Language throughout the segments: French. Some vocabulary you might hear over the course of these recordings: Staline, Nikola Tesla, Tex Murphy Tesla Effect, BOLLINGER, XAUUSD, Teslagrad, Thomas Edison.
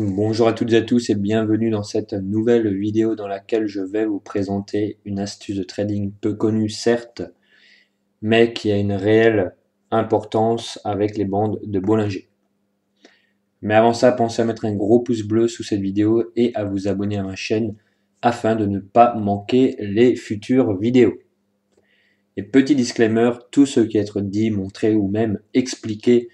Bonjour à toutes et à tous et bienvenue dans cette nouvelle vidéo dans laquelle je vais vous présenter une astuce de trading peu connue certes, mais qui a une réelle importance avec les bandes de Bollinger. Mais avant ça, pensez à mettre un gros pouce bleu sous cette vidéo et à vous abonner à ma chaîne afin de ne pas manquer les futures vidéos. Et petit disclaimer, tout ce qui est dit, montré ou même expliqué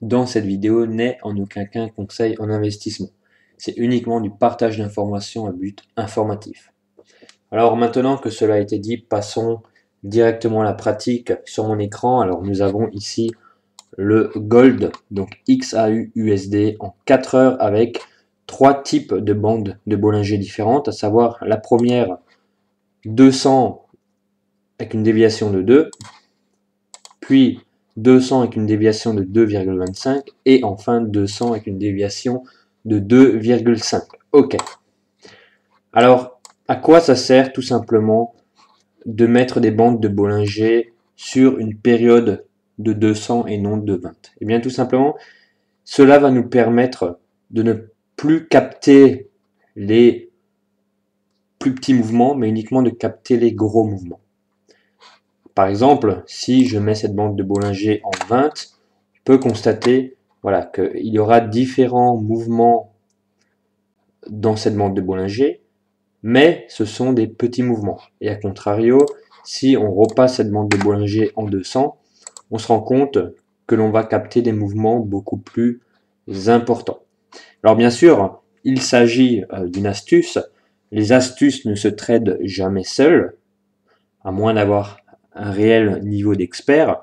dans cette vidéo n'est en aucun cas un conseil en investissement. C'est uniquement du partage d'informations à but informatif. Alors maintenant que cela a été dit, passons directement à la pratique sur mon écran. Alors nous avons ici le Gold, donc XAUUSD en 4 heures avec 3 types de bandes de Bollinger différentes, à savoir la première 200 avec une déviation de 2, puis 200 avec une déviation de 2,25 et enfin 200 avec une déviation de 2,5. Ok. Alors, à quoi ça sert tout simplement de mettre des bandes de Bollinger sur une période de 200 et non de 20? Eh bien, tout simplement, cela va nous permettre de ne plus capter les plus petits mouvements, mais uniquement de capter les gros mouvements. Par exemple, si je mets cette bande de Bollinger en 20, on peut constater voilà, qu'il y aura différents mouvements dans cette bande de Bollinger, mais ce sont des petits mouvements. Et à contrario, si on repasse cette bande de Bollinger en 200, on se rend compte que l'on va capter des mouvements beaucoup plus importants. Alors bien sûr, il s'agit d'une astuce. Les astuces ne se tradent jamais seules, à moins d'avoir un réel niveau d'expert,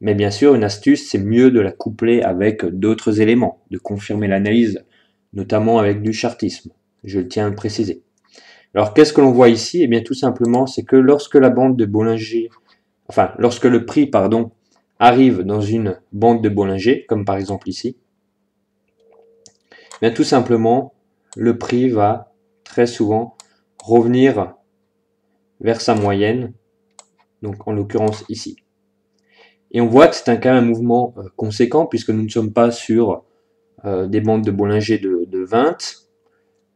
mais bien sûr une astuce, c'est mieux de la coupler avec d'autres éléments, de confirmer l'analyse, notamment avec du chartisme, je tiens à le préciser. Alors qu'est-ce que l'on voit ici? Eh bien tout simplement, c'est que lorsque la bande de Bollinger, enfin lorsque le prix, pardon, arrive dans une bande de Bollinger, comme par exemple ici, eh bien tout simplement, le prix va très souvent revenir vers sa moyenne, donc en l'occurrence ici. Et on voit que c'est quand même un mouvement conséquent, puisque nous ne sommes pas sur des bandes de Bollinger de 20,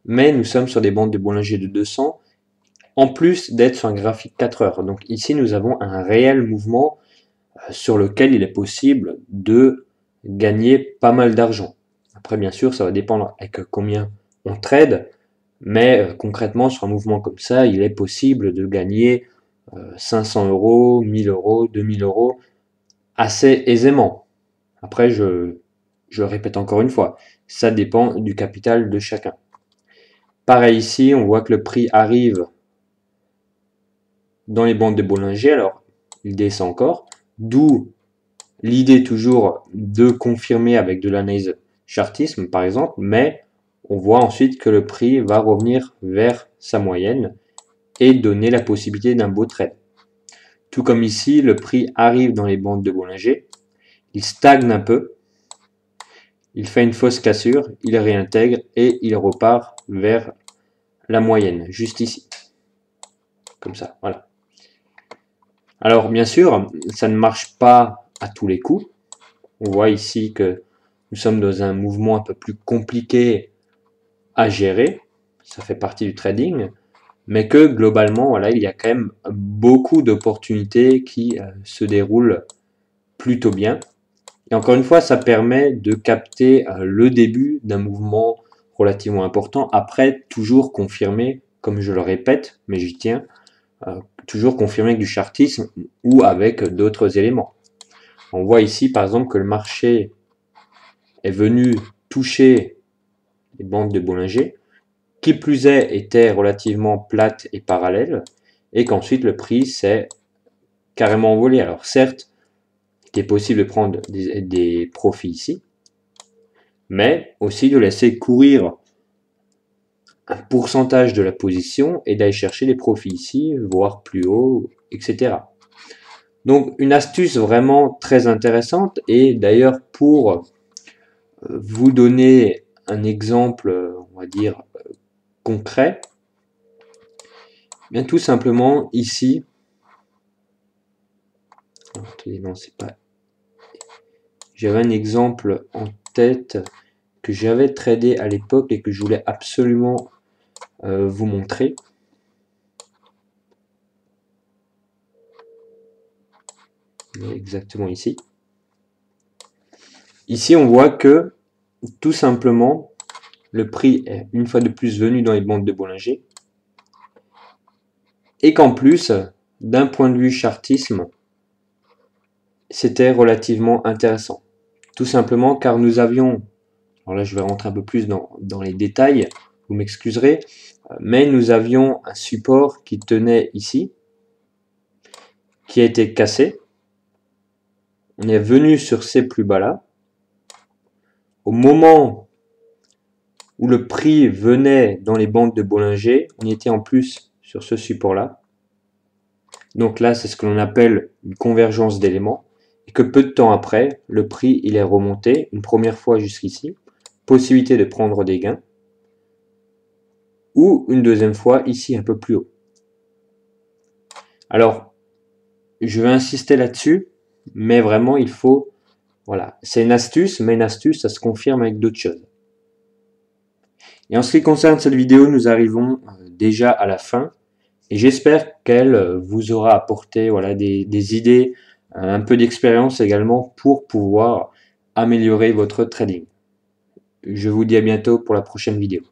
mais nous sommes sur des bandes de Bollinger de 200, en plus d'être sur un graphique 4 heures. Donc ici, nous avons un réel mouvement sur lequel il est possible de gagner pas mal d'argent. Après, bien sûr, ça va dépendre avec combien on trade, mais concrètement, sur un mouvement comme ça, il est possible de gagner 500 euros, 1000 euros, 2000 euros, assez aisément. Après, je répète encore une fois, ça dépend du capital de chacun. Pareil ici, on voit que le prix arrive dans les bandes de Bollinger, alors il descend encore, d'où l'idée toujours de confirmer avec de l'analyse chartisme par exemple, mais on voit ensuite que le prix va revenir vers sa moyenne et donner la possibilité d'un beau trade. Tout comme ici, le prix arrive dans les bandes de Bollinger, il stagne un peu, il fait une fausse cassure, il réintègre et il repart vers la moyenne, juste ici. Comme ça, voilà. Alors bien sûr, ça ne marche pas à tous les coups. On voit ici que nous sommes dans un mouvement un peu plus compliqué à gérer, ça fait partie du trading, mais que globalement, voilà, il y a quand même beaucoup d'opportunités qui se déroulent plutôt bien. Et encore une fois, ça permet de capter le début d'un mouvement relativement important. Après, toujours confirmer, comme je le répète, mais j'y tiens, toujours confirmer avec du chartisme ou avec d'autres éléments. On voit ici, par exemple, que le marché est venu toucher les bandes de Bollinger, qui plus est était relativement plate et parallèle, et qu'ensuite le prix s'est carrément envolé. Alors certes, il est possible de prendre des profits ici, mais aussi de laisser courir un pourcentage de la position et d'aller chercher des profits ici, voire plus haut, etc. Donc une astuce vraiment très intéressante, et d'ailleurs pour vous donner un exemple, on va dire, concret, bien tout simplement ici, j'avais un exemple en tête que j'avais tradé à l'époque et que je voulais absolument vous montrer. Exactement ici. Ici, on voit que tout simplement, le prix est une fois de plus venu dans les bandes de Bollinger. Et qu'en plus, d'un point de vue chartisme, c'était relativement intéressant. Tout simplement car nous avions, alors là je vais rentrer un peu plus dans les détails, vous m'excuserez, mais nous avions un support qui tenait ici, qui a été cassé. On est venu sur ces plus bas là. Au moment où le prix venait dans les bandes de Bollinger, on était en plus sur ce support là. Donc là, c'est ce que l'on appelle une convergence d'éléments. Et que peu de temps après, le prix il est remonté une première fois jusqu'ici. Possibilité de prendre des gains. Ou une deuxième fois ici un peu plus haut. Alors, je vais insister là-dessus. Mais vraiment, il faut... Voilà, c'est une astuce, mais une astuce, ça se confirme avec d'autres choses. Et en ce qui concerne cette vidéo, nous arrivons déjà à la fin. Et j'espère qu'elle vous aura apporté voilà, des idées, un peu d'expérience également pour pouvoir améliorer votre trading. Je vous dis à bientôt pour la prochaine vidéo.